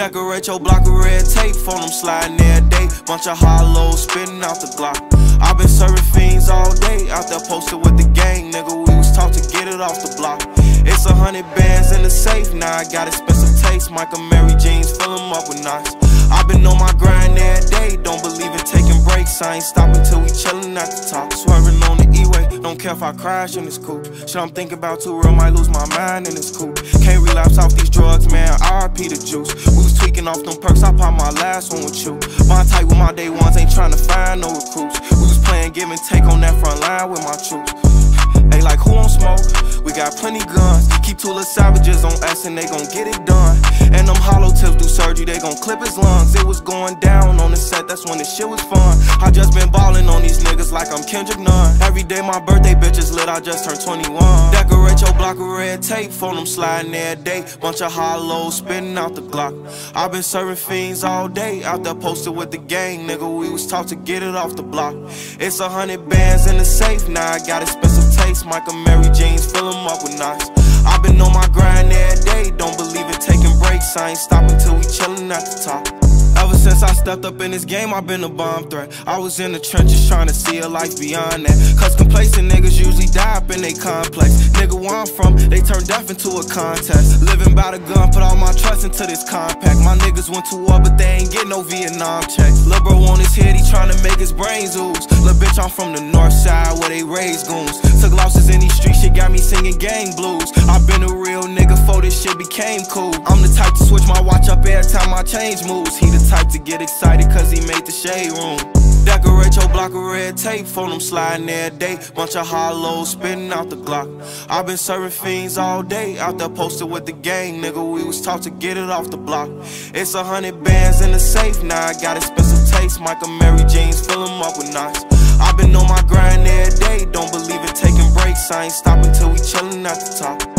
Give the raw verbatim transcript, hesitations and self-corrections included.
Decorate your block with red tape, phone them sliding every day. Bunch of hollows spinning out the Glock. I been serving fiends all day, out there posted with the gang. Nigga, we was taught to get it off the block. It's a hundred bands in the safe, now I got expensive taste. Michael Mary jeans, fill them up with knots. I been on my grind every day, don't believe in taking breaks. I ain't stopping till we chillin' at the top. Swerving on the E-way, don't care if I crash in this coupe. Shit I'm thinking about too real, might lose my mind in this coupe. Can't relapse off these drugs, man, R I P the juice. We was tweaking off them perks, I popped my last one with you. Bond tight with my day ones, ain't tryna find no recruits. We was playing give and take on that front line with my troops. They like, who on smoke? We got plenty guns. Keep two little savages on us and they gon' get it done. And them hollow tips do surgery, they gon' clip his lungs. It was going down on the set, that's when the shit was fun. I just been ballin' on these niggas like I'm Kendrick Nunn. Every day my birthday bitch is lit, I just turned twenty-one. Decorate your block with red tape, phone them sliding every day. Bunch of hollows spinning out the Glock. I been serving fiends all day, out there posted with the gang. Nigga, we was taught to get it off the block. It's a hundred bands in the safe, now I got expensive taste. Michael Mary jeans, fill them up with knots. I been on my grind every day, don't believe in taking breaks. I ain't stopping till we chillin' at the top. Ever since I stepped up in this game, I been a bomb threat. I was in the trenches trying to see a life beyond that. Cause complacent niggas usually die up in they complex. Nigga, where I'm from, they turn death into a contest. Living by the gun, put all my trust into this compact. My niggas went to war, but they ain't get no Vietnam checks. Lil' bro on his head, he tryna make his brains ooze. Lil' bitch, I'm from the north side where they raise goons. Took losses in these streets, shit got me singing gang blues. I been a real nigga before this shit became cool. I'm the type to switch my watch up every time I change moves. He the type to get excited cause he made the shade room. Decorate your block with red tape, phone them sliding every day. Bunch of hollows spinning out the Glock. I been serving fiends all day, out there posted with the gang. Nigga, we was taught to get it off the block. It's a hundred bands in the safe, now I got expensive taste. Michael Mary jeans, fill them up with knots. I been on my grind every day, don't believe in taking breaks. I ain't stopping till we chillin' at the top.